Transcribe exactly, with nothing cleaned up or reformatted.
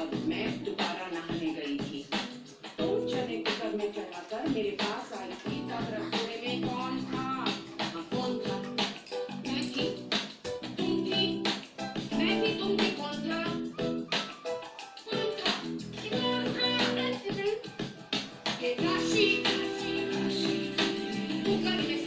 अब मैं दोबारा नहाने गई थी तो चने कुकर में चढ़ाकर मेरे पास आई थी। तब रसोई में कौन था? हाँ, कौन था? मैं थी, तुम थी, मैं थी, तुम थी। कौन था? कौन था? कौन था? एक्सीडेंट के काशी कुकर में